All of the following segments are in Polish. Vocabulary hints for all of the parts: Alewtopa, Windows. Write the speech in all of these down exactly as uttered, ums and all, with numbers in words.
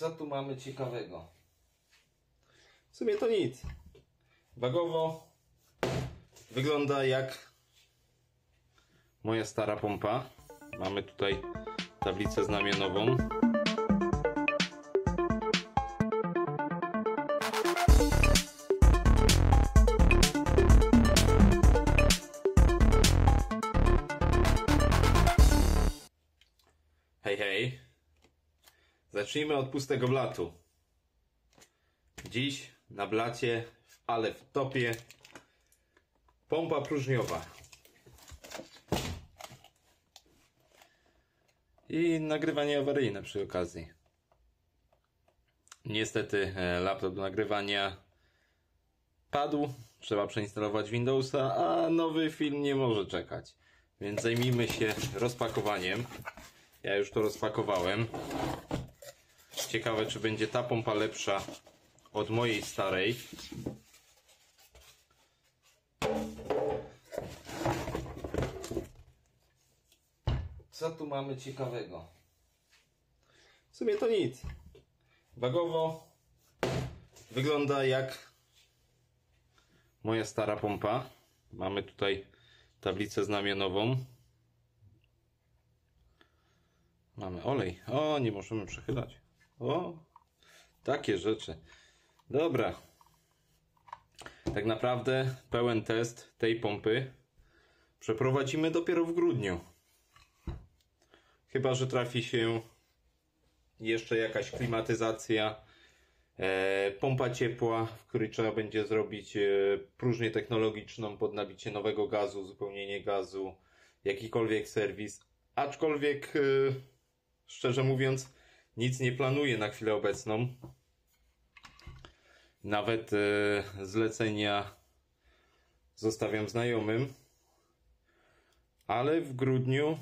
Co tu mamy ciekawego? W sumie to nic. Wagowo wygląda jak moja stara pompa. Mamy tutaj tablicę znamionową. Hej, hej. Zacznijmy od pustego blatu. Dziś na blacie w Alewtopie pompa próżniowa. I nagrywanie awaryjne przy okazji. Niestety laptop do nagrywania padł. Trzeba przeinstalować Windowsa, a nowy film nie może czekać. Więc zajmijmy się rozpakowaniem. Ja już to rozpakowałem. Ciekawe, czy będzie ta pompa lepsza od mojej starej. Co tu mamy ciekawego? W sumie to nic. Wagowo wygląda jak moja stara pompa. Mamy tutaj tablicę znamionową. Mamy olej. O, nie możemy przechylać. O, takie rzeczy. Dobra. Tak naprawdę pełen test tej pompy przeprowadzimy dopiero w grudniu. Chyba że trafi się jeszcze jakaś klimatyzacja, e, pompa ciepła, w której trzeba będzie zrobić e, próżnię technologiczną pod nabicie nowego gazu, uzupełnienie gazu, jakikolwiek serwis. Aczkolwiek, e, szczerze mówiąc, nic nie planuję na chwilę obecną. Nawet e, zlecenia zostawiam znajomym. Ale w grudniu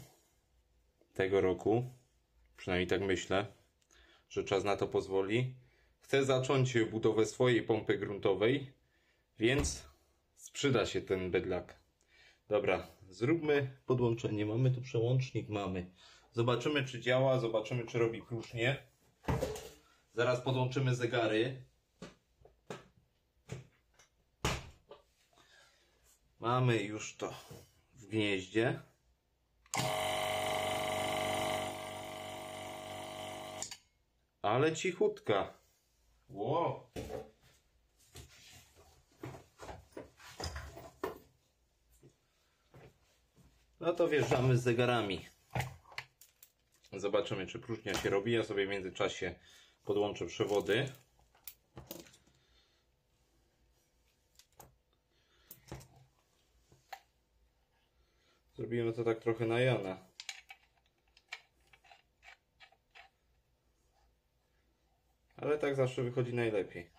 tego roku, przynajmniej tak myślę, że czas na to pozwoli, chcę zacząć budowę swojej pompy gruntowej, więc sprzyda się ten bydlak. Dobra, zróbmy podłączenie. Mamy tu przełącznik, mamy. Zobaczymy, czy działa, zobaczymy, czy robi próżnię. Zaraz podłączymy zegary. Mamy już to w gnieździe. Ale cichutka. Wow. No to wjeżdżamy z zegarami. Zobaczymy, czy próżnia się robi. Ja sobie w międzyczasie podłączę przewody. Zrobimy to tak trochę na Jana. Ale tak zawsze wychodzi najlepiej.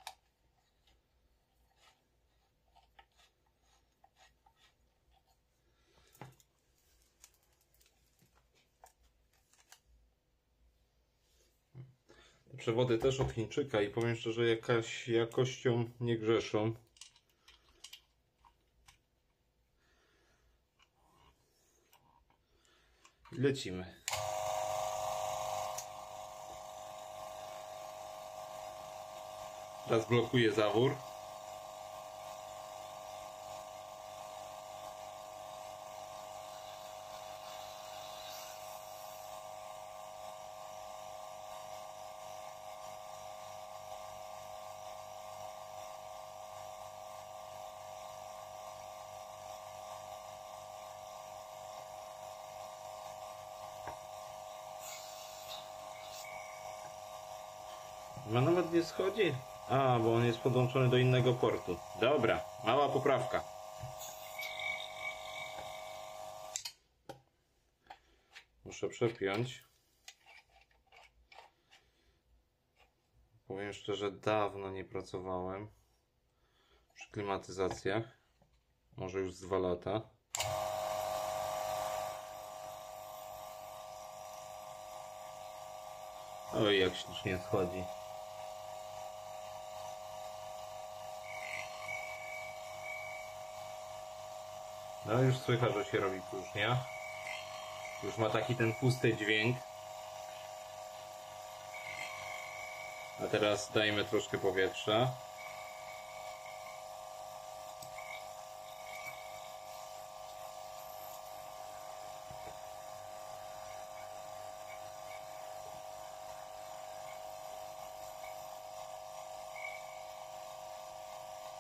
Przewody też od Chińczyka i powiem szczerze, że jakaś jakością nie grzeszą. Lecimy. Teraz blokuje zawór. No nawet nie schodzi. A, bo on jest podłączony do innego portu. Dobra, mała poprawka. Muszę przepiąć. Powiem szczerze, dawno nie pracowałem przy klimatyzacjach. Może już z dwa lata. Oj, jak ślicznie schodzi. No już słychać, że się robi próżnia. Już ma taki ten pusty dźwięk. A teraz dajmy troszkę powietrza.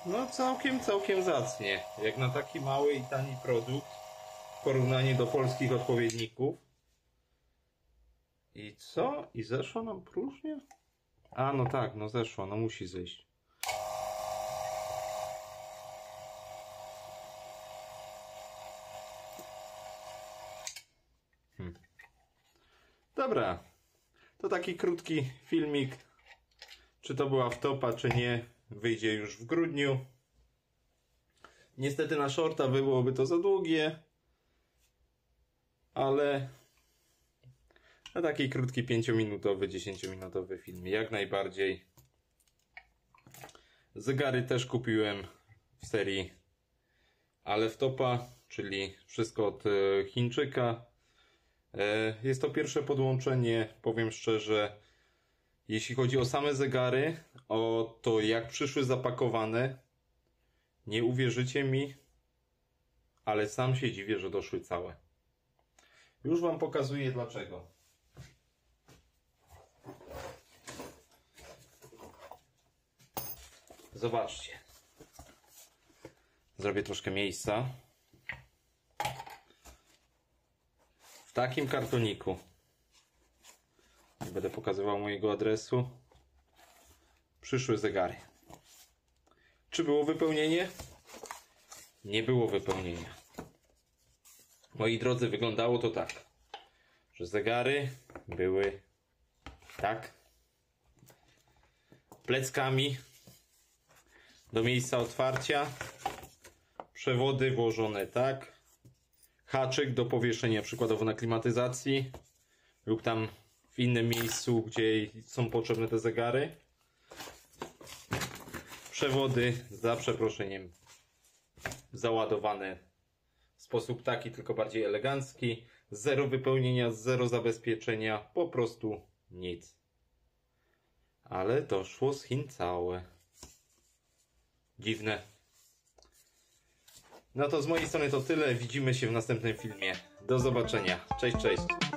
No całkiem, całkiem zacnie. Jak na taki mały i tani produkt w porównaniu do polskich odpowiedników. I co? I zeszło nam próżnię? A no tak, no zeszło, no musi zejść. Hm. Dobra, to taki krótki filmik. Czy to była wtopa, czy nie, wyjdzie już w grudniu. Niestety na shorta byłoby to za długie, ale na taki krótki pięciominutowy, dziesięciominutowy film jak najbardziej. Zegary też kupiłem w serii Alewtopa, czyli wszystko od Chińczyka. Jest to pierwsze podłączenie, powiem szczerze. Jeśli chodzi o same zegary, o to jak przyszły zapakowane, nie uwierzycie mi, ale sam się dziwię, że doszły całe. Już wam pokazuję dlaczego. Zobaczcie. Zrobię troszkę miejsca. W takim kartoniku. Nie będę pokazywał mojego adresu. Przyszły zegary. Czy było wypełnienie? Nie było wypełnienia. Moi drodzy, wyglądało to tak, że zegary były tak, pleckami do miejsca otwarcia, przewody włożone tak, haczyk do powieszenia przykładowo na klimatyzacji lub tam w innym miejscu, gdzie są potrzebne te zegary. Przewody, za przeproszeniem, załadowane w sposób taki, tylko bardziej elegancki. Zero wypełnienia, zero zabezpieczenia, po prostu nic. Ale doszło z Chin całe. Dziwne. No to z mojej strony to tyle. Widzimy się w następnym filmie. Do zobaczenia. Cześć, cześć.